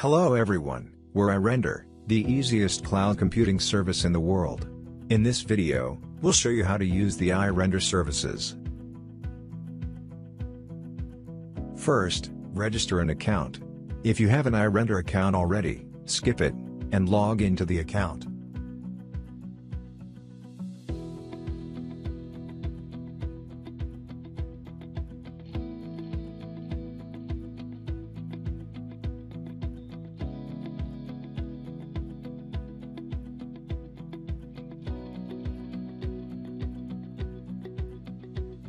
Hello everyone, we're iRender, the easiest cloud computing service in the world. In this video, we'll show you how to use the iRender services. First, register an account. If you have an iRender account already, skip it, and log into the account.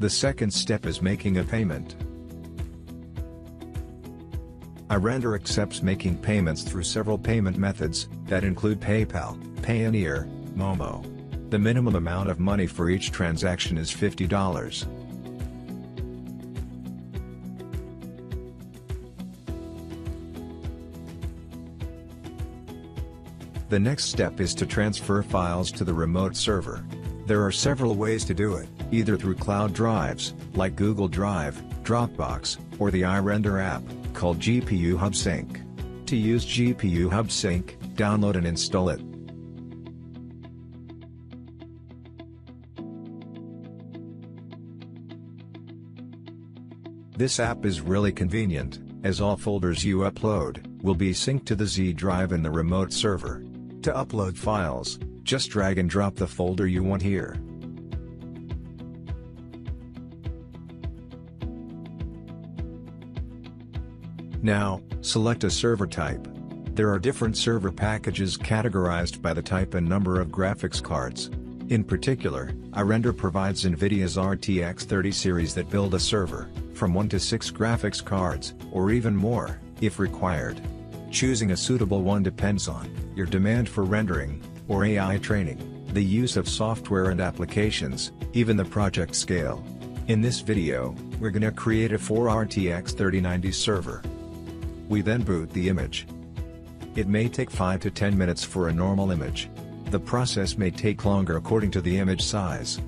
The second step is making a payment. iRender accepts making payments through several payment methods, that include PayPal, Payoneer, Momo. The minimum amount of money for each transaction is $50. The next step is to transfer files to the remote server. There are several ways to do it, either through cloud drives, like Google Drive, Dropbox, or the iRender app, called GPU Hub Sync. To use GPU Hub Sync, download and install it. This app is really convenient, as all folders you upload will be synced to the XDrive in the remote server. To upload files, just drag and drop the folder you want here. Now, select a server type. There are different server packages categorized by the type and number of graphics cards. In particular, iRender provides NVIDIA's RTX 30 series that build a server, from 1 to 6 graphics cards, or even more, if required. Choosing a suitable one depends on your demand for rendering, or AI training, the use of software and applications, even the project scale. In this video, we're gonna create a 4 RTX 3090 server. We then boot the image. It may take 5 to 10 minutes for a normal image. The process may take longer according to the image size.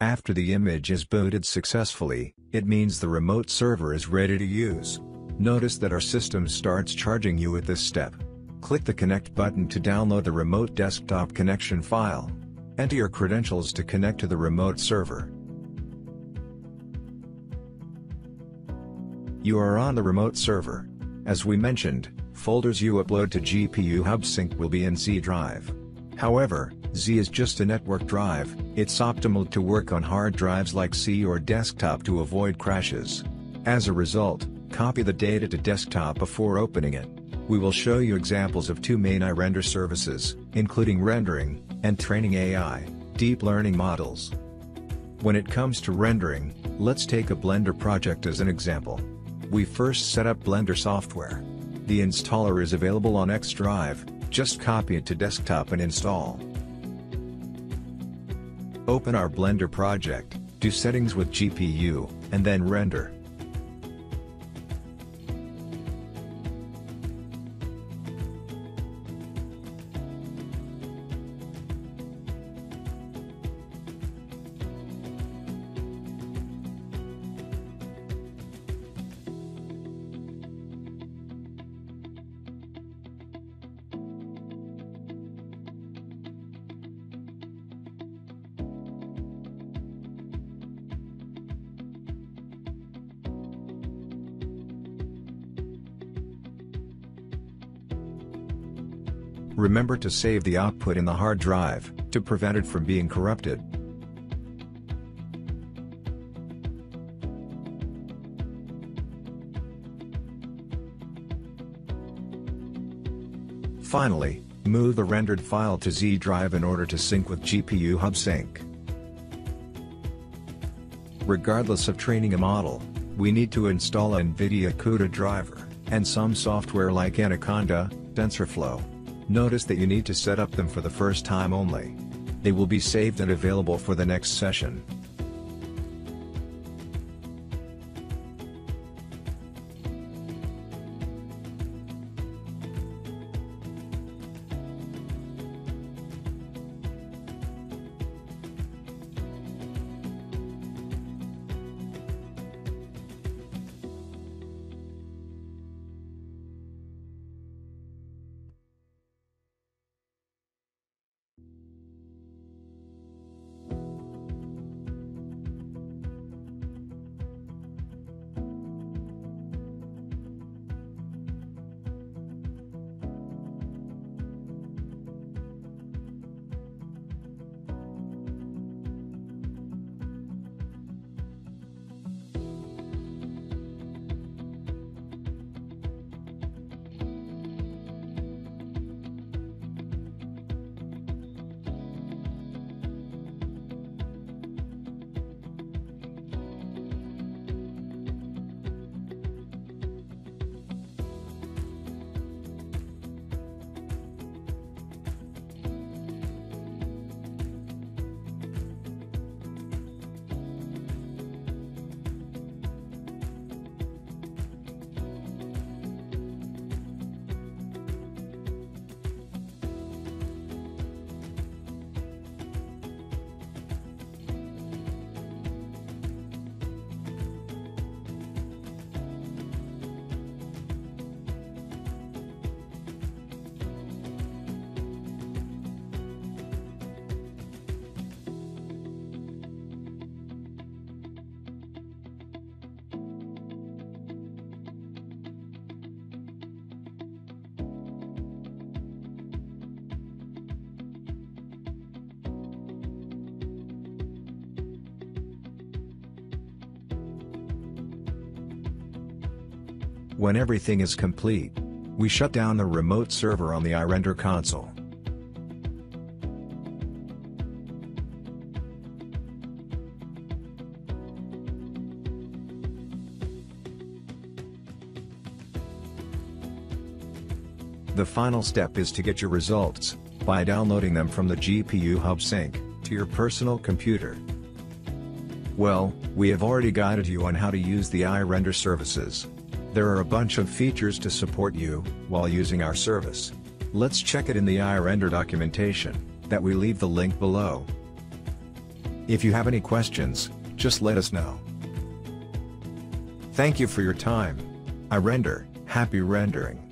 After the image is booted successfully, it means the remote server is ready to use. Notice that our system starts charging you at this step. Click the Connect button to download the remote desktop connection file. Enter your credentials to connect to the remote server. You are on the remote server. As we mentioned, folders you upload to GPU Hub Sync will be in XDrive. However, Z is just a network drive. It's optimal to work on hard drives like C or desktop to avoid crashes. As a result, copy the data to desktop before opening it. We will show you examples of 2 main iRender services, including rendering, and training AI, deep learning models. When it comes to rendering, let's take a Blender project as an example. We first set up Blender software. The installer is available on XDrive, just copy it to desktop and install. Open our Blender project, do settings with GPU, and then render. Remember to save the output in the hard drive, to prevent it from being corrupted. Finally, move the rendered file to XDrive in order to sync with GPU Hub Sync. Regardless of training a model, we need to install an NVIDIA CUDA driver, and some software like Anaconda, TensorFlow. Notice that you need to set up them for the first time only. They will be saved and available for the next session. When everything is complete, we shut down the remote server on the iRender console. The final step is to get your results, by downloading them from the GPU Hub Sync, to your personal computer. Well, we have already guided you on how to use the iRender services. There are a bunch of features to support you, while using our service. Let's check it in the iRender documentation, that we leave the link below. If you have any questions, just let us know. Thank you for your time. iRender, happy rendering.